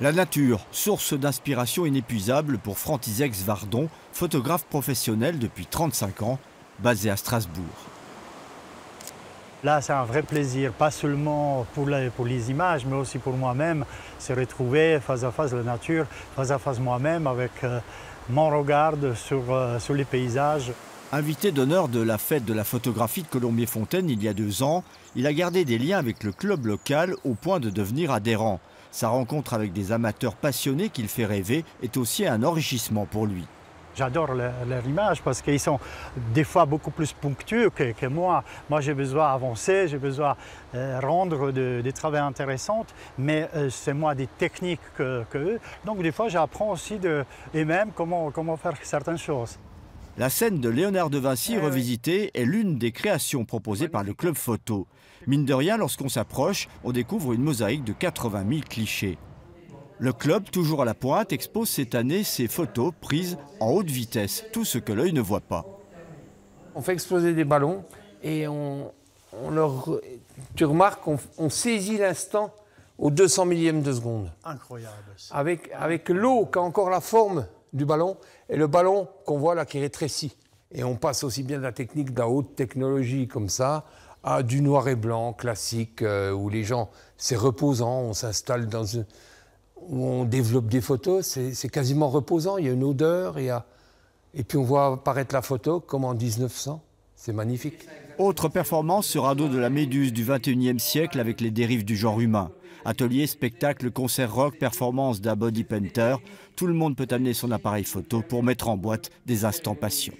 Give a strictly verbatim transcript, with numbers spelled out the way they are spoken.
La nature, source d'inspiration inépuisable pour Frantisek Zvardon, photographe professionnel depuis trente-cinq ans, basé à Strasbourg. Là, c'est un vrai plaisir, pas seulement pour les, pour les images, mais aussi pour moi-même, se retrouver face à face la nature, face à face moi-même, avec euh, mon regard sur, euh, sur les paysages. Invité d'honneur de la fête de la photographie de Colombier-Fontaine il y a deux ans, il a gardé des liens avec le club local au point de devenir adhérent. Sa rencontre avec des amateurs passionnés qu'il fait rêver est aussi un enrichissement pour lui. J'adore leur, leur image parce qu'ils sont des fois beaucoup plus ponctueux que, que moi. Moi, j'ai besoin d'avancer, j'ai besoin euh, rendre de, des travaux intéressants, mais euh, c'est moi des techniques que, que eux. Donc, des fois, j'apprends aussi de, et même comment, comment faire certaines choses. La scène de Léonard de Vinci eh revisitée oui. est l'une des créations proposées par le club photo. Mine de rien, lorsqu'on s'approche, on découvre une mosaïque de quatre-vingt mille clichés. Le club, toujours à la pointe, expose cette année ses photos prises en haute vitesse, tout ce que l'œil ne voit pas. On fait exploser des ballons et on, on leur, tu remarques qu'on on saisit l'instant au deux cents millième de seconde. Incroyable. Avec, avec l'eau qui a encore la forme du ballon et le ballon qu'on voit là qui rétrécit. Et on passe aussi bien de la technique, de la haute technologie comme ça, à du noir et blanc classique euh, où les gens, c'est reposant, on s'installe dans une... où on développe des photos, c'est quasiment reposant, il y a une odeur, il y a... et puis on voit apparaître la photo comme en mille neuf cents, c'est magnifique. Autre performance, ce radeau de la Méduse du vingt-et-unième siècle avec les dérives du genre humain. Ateliers, spectacles, concerts rock, performances d'un body painter, tout le monde peut amener son appareil photo pour mettre en boîte des instants patients.